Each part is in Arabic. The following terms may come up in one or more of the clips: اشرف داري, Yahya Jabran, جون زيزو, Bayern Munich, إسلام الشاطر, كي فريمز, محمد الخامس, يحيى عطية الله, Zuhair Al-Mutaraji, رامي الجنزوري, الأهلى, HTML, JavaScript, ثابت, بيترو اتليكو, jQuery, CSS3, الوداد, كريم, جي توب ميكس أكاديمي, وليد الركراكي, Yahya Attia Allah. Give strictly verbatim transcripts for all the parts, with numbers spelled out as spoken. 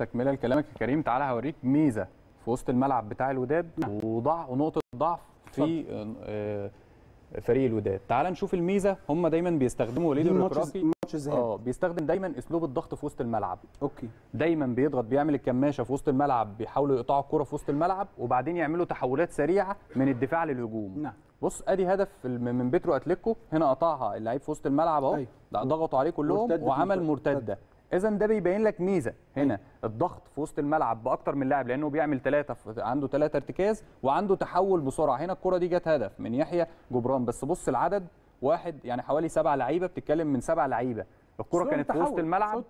تكمله لكلامك يا كريم، تعالى هوريك ميزه في وسط الملعب بتاع الوداد وضع ونقطه ضعف في فريق الوداد. تعال نشوف الميزه. هم دايما بيستخدموا وليد الركراكي اه بيستخدم دايما اسلوب الضغط في وسط الملعب. اوكي، دايما بيضغط، بيعمل الكماشه في وسط الملعب، بيحاولوا يقطعوا الكره في وسط الملعب وبعدين يعملوا تحولات سريعه من الدفاع للهجوم. نعم، بص ادي هدف من بيترو اتليكو، هنا قطعها اللعيب في وسط الملعب اهو. أيوه. ضغطوا عليه كلهم وعمل مرتده. اذا ده بيبين لك ميزه هنا. أيوه. الضغط في وسط الملعب باكتر من لاعب، لانه بيعمل ثلاثه، عنده ثلاثه ارتكاز وعنده تحول بسرعه. هنا الكره دي جت هدف من يحيى جبران، بس بص العدد واحد، يعني حوالي سبع لعيبه، بتتكلم من سبع لعيبه. الكره كانت في وسط الملعب،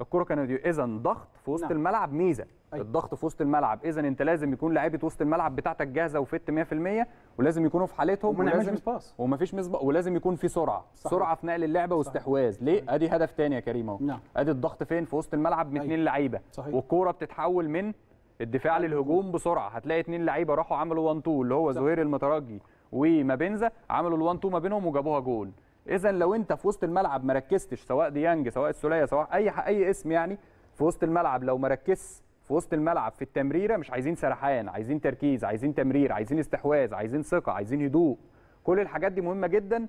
الكره كانت. اذا ضغط في وسط نعم. الملعب ميزه. أيوة. الضغط في وسط الملعب، اذا انت لازم يكون لعيبه وسط الملعب بتاعتك جاهزه وفت مية في المية، ولازم يكونوا في حالتهم، ولازم ومفيش مصباص، ولازم يكون في سرعه. صح. سرعه في نقل اللعبه واستحواذ. ليه؟ أيوة. ادي هدف ثاني يا كريم اهو. نعم. ادي الضغط فين؟ في وسط الملعب من اثنين. أيوة. لعيبه، والكوره بتتحول من الدفاع للهجوم بسرعه. هتلاقي اثنين لعيبه راحوا عملوا واحد اتنين اللي هو زهير المترجي ومبنزا، عملوا الواحد اتنين ما بينهم وجابوها جول. اذا لو انت في وسط الملعب ما ركزتش، سواء ديانج سواء السوليه سواء اي اي اسم يعني في وسط الملعب، لو ما ركزتش في وسط الملعب في التمريره، مش عايزين سرحان، عايزين تركيز، عايزين تمرير، عايزين استحواذ، عايزين ثقه، عايزين هدوء. كل الحاجات دي مهمه جدا،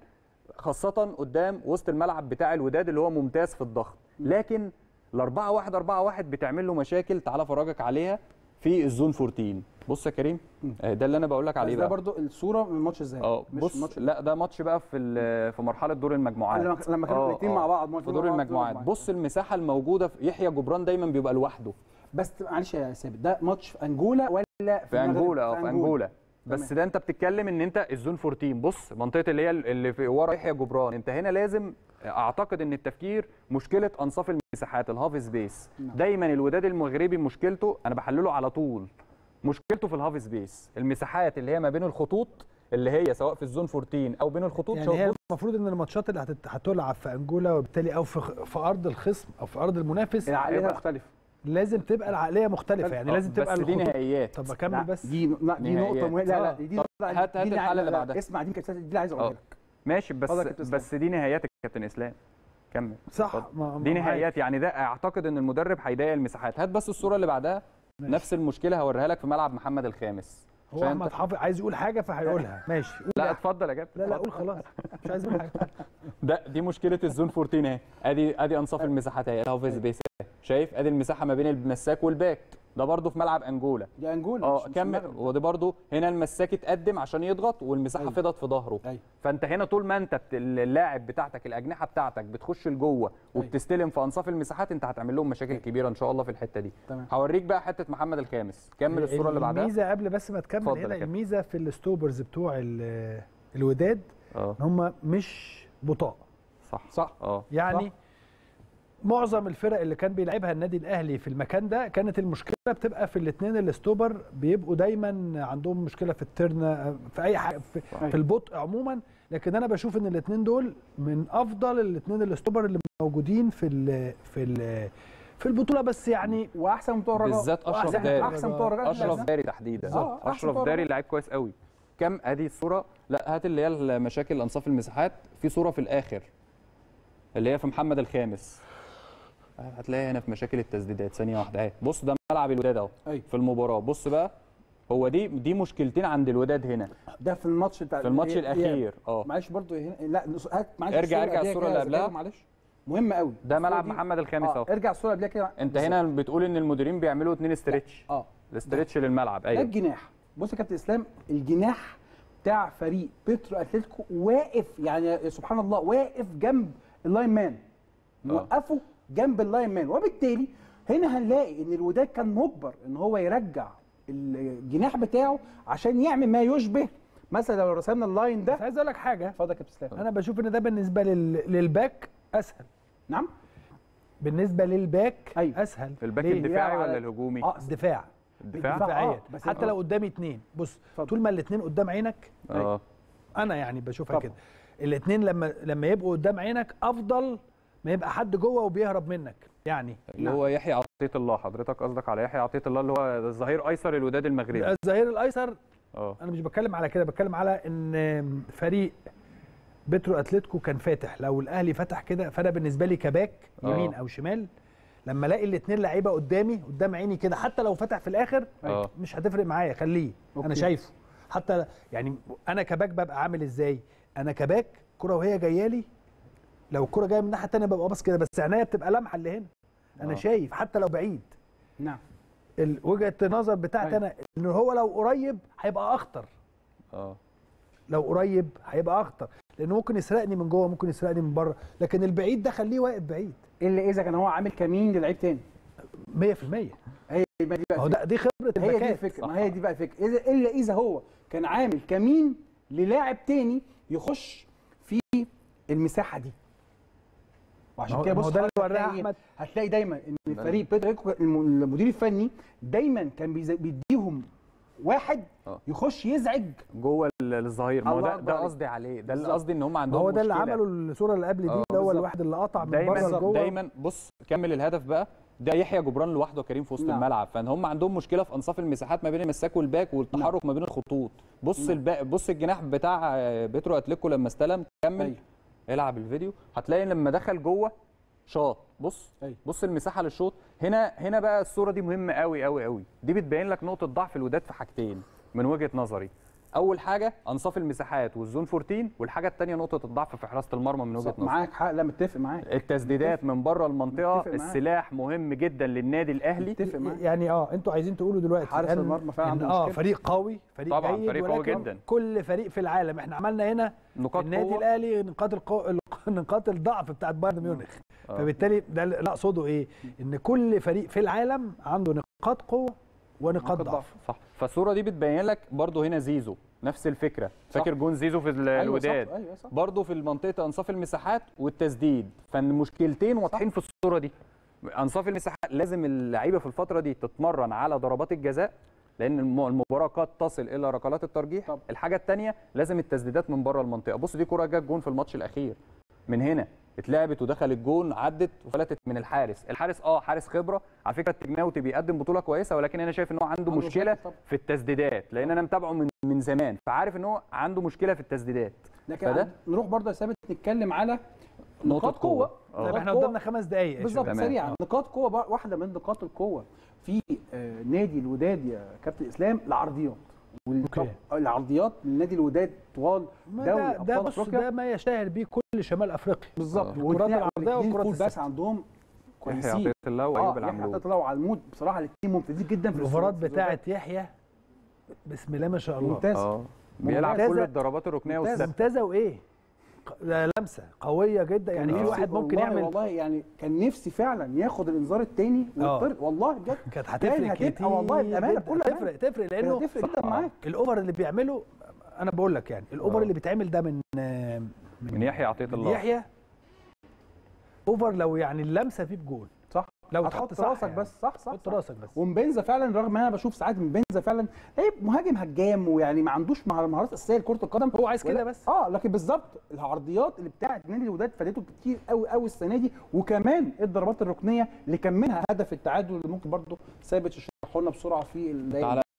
خاصه قدام وسط الملعب بتاع الوداد اللي هو ممتاز في الضغط. لكن ال أربعة واحد أربعة واحد بتعمل له مشاكل، تعالى افرجك عليها في الزون أربعتاشر. بص يا كريم، ده اللي انا بقول لك عليه بقى. ده برضو الصوره من ماتش ازاي؟ اه بص، لا ده ماتش بقى في في مرحله دور المجموعات، لما كانوا الاثنين مع بعض في دور المجموعات. بص المساحه الموجوده، في يحيى جبران دايما بيبقى لوحده. بس معلش يا ثابت، ده ماتش في انجولا ولا في, في انجولا؟ اه في انجولا. بس ده انت بتتكلم ان انت الزون أربعتاشر، بص منطقه اللي هي اللي في ورا يحيى جبران. انت هنا لازم، اعتقد ان التفكير مشكله انصاف المساحات، الهاف سبيس. دايما الوداد المغربي مشكلته، انا بحلله على طول، مشكلته في الهاف سبيس، المساحات اللي هي ما بين الخطوط، اللي هي سواء في الزون أربعتاشر او بين الخطوط. يعني هي المفروض ان الماتشات اللي هتلعب في انجولا وبالتالي او في, في ارض الخصم او في ارض المنافس، العقليه مختلفه، لازم تبقى العقليه مختلفه. يعني لازم تبقى بس دي نهائيات. طب اكمل بس، دي دي نقطه مهمه. لا لا دي هات هات الحاله اللي بعدها. اسمع، دي كانت دي اللي عايز اقولها لك. ماشي، بس بس دي نهائيات يا كابتن اسلام. كمل. صح، دي نهائيات. يعني ده اعتقد ان المدرب هيضيق المساحات. هات بس الصوره اللي بعدها. ماشي. نفس المشكله هوريها لك في ملعب محمد الخامس. هو احمد حافظ عايز يقول حاجه فهيقولها. ماشي، لا اتفضل يا كابتن. لا لا قول خلاص، مش عايز اقول حاجه. ده دي مشكله الزون أربعتاشر اهي. ادي ادي انصاف المساحات اهي، هاف سبيس. شايف ادي المساحه ما بين المساك والباك، ده برضه في ملعب انجولا. دي انجولا اه كمل. ودي برضه هنا المساك اتقدم عشان يضغط والمساحه أيوه. فضت في ظهره. أيوه. فانت هنا طول ما انت بت... اللاعب بتاعتك، الاجنحه بتاعتك بتخش لجوه وبتستلم أيوه. في انصاف المساحات، انت هتعمل لهم مشاكل أيوه. كبيره ان شاء الله في الحته دي. تمام. هوريك بقى حته محمد الخامس. كمل الصوره اللي بعدها. الميزه قبل بس ما تكمل هنا، الميزه في الستوبرز بتوع ال... الوداد ان هم مش بطاء. صح صح اه يعني صح. معظم الفرق اللي كان بيلعبها النادي الاهلي في المكان ده كانت المشكله بتبقى في الاثنين الاستوبر، بيبقوا دايما عندهم مشكله في الترنه، في اي حاجه، في, في البطء عموما. لكن انا بشوف ان الاثنين دول من افضل الاثنين الاستوبر اللي موجودين في ال في ال في البطوله. بس يعني واحسن بتوع الرجاء بالذات، اشرف داري، احسن بتوع الرجاء، اشرف داري تحديدا. اشرف داري لعيب كويس قوي. كم ادي الصوره؟ لا هات اللي هي المشاكل انصاف المساحات. في صوره في الاخر اللي هي في محمد الخامس، هتلاقي هنا في مشاكل التسديدات. ثانيه واحده اهي، بص ده ملعب الوداد اهو. أيوه. في المباراه بص بقى، هو دي دي مشكلتين عند الوداد هنا. ده في الماتش بتاع في الماتش الاخير اه معلش برضو هنا. لا هات معلش، ارجع ارجع الصوره اللي قبلها معلش، مهمه قوي. ده ملعب محمد الخامس اهو. ارجع الصوره اللي قبلها كده. انت هنا بتقول ان المديرين بيعملوا اتنين استريتش. اه الاستريتش للملعب. ايوه، ده الجناح. بص يا كابتن اسلام، الجناح بتاع فريق بيترو اتلتيكو واقف، يعني سبحان الله، واقف جنب اللاين مان، موقفه جنب اللاين مان. وبالتالي هنا هنلاقي ان الوداد كان مجبر ان هو يرجع الجناح بتاعه عشان يعمل ما يشبه، مثلا لو رسمنا اللاين ده. بس عايز اقول لك حاجه. اتفضل يا كابتن اسلام. انا بشوف ان ده بالنسبه لل... للباك اسهل. نعم، بالنسبه للباك أيوه. اسهل. الباك الدفاعي ولا الهجومي؟ اه الدفاع. الدفاعيه آه. حتى لو قدامي اثنين، بص فضل. طول ما الاثنين قدام عينك اه انا يعني بشوفها كده، الاثنين لما لما يبقوا قدام عينك افضل ما يبقى حد جوه وبيهرب منك. يعني اللي هو يحيى عطية الله، حضرتك قصدك على يحيى عطية الله اللي هو الظهير ايسر الوداد المغربي. الظهير الايسر اه انا مش بتكلم على كده، بتكلم على ان فريق بيترو اتلتيكو كان فاتح. لو الاهلي فتح كده، فانا بالنسبه لي كباك يمين أوه. او شمال لما الاقي الاثنين لعيبه قدامي قدام عيني كده، حتى لو فتح في الاخر أوه. مش هتفرق معايا، خليه انا شايفه. حتى يعني انا كباك ببقى عامل ازاي؟ انا كباك كرة وهي جايه لي، لو الكرة جايه من الناحيه الثانيه ببقى باص كده، بس عينيا بتبقى لامحه اللي هنا، انا أوه. شايف حتى لو بعيد. نعم، وجهه النظر بتاعتي انا ان هو لو قريب هيبقى اخطر. اه لو قريب هيبقى اخطر، لانه ممكن يسرقني من جوه، ممكن يسرقني من بره، لكن البعيد ده خليه واقف بعيد. الا اذا كان هو عامل كمين للعيب تاني مية بالمية. هي دي بقى دي خبره الباكات، هي دي الفكره، ما هي دي بقى الفكره. اذا الا اذا هو كان عامل كمين للاعب تاني يخش في المساحه دي. وعشان كده بص احمد هتلاقي دايما ان الفريق بيترو المدير الفني دايما كان بيديهم واحد يخش يزعج جوه الظهير. ما هو ده ده قصدي عليه، ده اللي قصدي ان هم عندهم هو ده اللي عمله الصوره اللي قبل دي، ده هو الواحد اللي قطع من بره لجوه دايما. بص كمل الهدف بقى، ده يحيى جبران لوحده وكريم في وسط نعم. الملعب، فان هم عندهم مشكله في انصاف المساحات ما بين المساك والباك والتحرك نعم. ما بين الخطوط. بص نعم. بص الجناح بتاع بيترو اتليكو لما استلم، كمل أي. العب الفيديو، هتلاقي لما دخل جوه شاط. بص أي. بص المساحه للشوط هنا. هنا بقى الصوره دي مهمه قوي قوي قوي، دي بتبين لك نقطه ضعف الوداد في حاجتين من وجهه نظري. اول حاجه انصاف المساحات والزون أربعتاشر، والحاجه الثانيه نقطه الضعف في حراسه المرمى من وجهه نظري. معاك حق، لا متفق معاك. التسديدات من بره المنطقه السلاح مهم جدا للنادي الاهلي. متفق معاك. يعني اه انتوا عايزين تقولوا دلوقتي حراسه المرمى فعلا عنده مشكله؟ اه فريق قوي، فريق طبعا فريق قوي جدا. كل فريق في العالم احنا عملنا هنا نقاط النادي قوة. الاهلي نقاط القو... نقاط الضعف بتاعت بايرن ميونخ آه. فبالتالي ده اللي اقصده ايه؟ ان كل فريق في العالم عنده نقاط قوه ونقاط ضعف. صح، فالصوره دي بتبين لك برضه. هنا زيزو نفس الفكره، فاكر جون زيزو في الوداد؟ أيوة أيوة برضه في منطقه انصاف المساحات والتسديد. فان مشكلتين واضحين في الصوره دي. انصاف المساحات لازم اللعيبه في الفتره دي تتمرن على ضربات الجزاء، لان المباراه قد تصل الى ركلات الترجيح. طب. الحاجه الثانيه لازم التسديدات من بره المنطقه. بص دي كره جت جون في الماتش الاخير، من هنا اتلعبت ودخل الجون، عدت وفلتت من الحارس. الحارس اه حارس خبره على فكره، التكناوتي بيقدم بطوله كويسه، ولكن انا شايف ان هو عنده مشكله في التسديدات، لان انا متابعه من من زمان، فعارف ان هو عنده مشكله في التسديدات. لكن نروح برضه يا ثابت نتكلم على نقاط قوه. طب احنا قدامنا خمس دقائق بالظبط سريعا. نقاط قوه، واحده من نقاط القوه في نادي الوداد يا كابتن اسلام العرضيات. والعرضيات لنادي الوداد طوال دوري ابطال افريقيا، ده ما يشتهر بيه كل شمال افريقيا بالظبط. والكرات العرضيه والكرات بس عندهم كويسين. يحيى عطيه الله وايوب العمود، يحيى عطيه الله وعلمود بصراحه الاثنين ممتازين جدا في الفرات بتاعت يحيى. بسم الله ما شاء الله، ممتاز اه بيلعب كل الضربات الركنيه والسبت. ممتازه وايه لمسه قويه جدا. يعني في واحد ممكن يعمل، والله يعني كان نفسي فعلا ياخد الانذار الثاني والطرد، والله بجد كانت هتفرق كتير. والله الامانه كلها هتفرق، تفرق لانه هتفرق جدا معاك. الاوفر اللي بيعمله انا بقول لك، يعني الاوفر اللي بيتعمل ده من من, من يحيى عطيه الله. يحيى اوفر لو يعني اللمسه فيه بجول صح، لو هتحط راسك يعني. بس صح صح حط راسك بس. ومبنزا فعلا، رغم ان انا بشوف ساعات مبنزا فعلا لعيب مهاجم هجام، ويعني ما عندوش مهارات اساسيه لكره القدم، هو عايز كده بس اه لكن بالظبط العرضيات اللي بتاعت نادي الوداد فادته كتير قوي قوي السنه دي. وكمان الضربات الركنيه اللي كان منها هدف التعادل اللي ممكن برضه ثابت يشرحه لنا بسرعه في الدقيقه.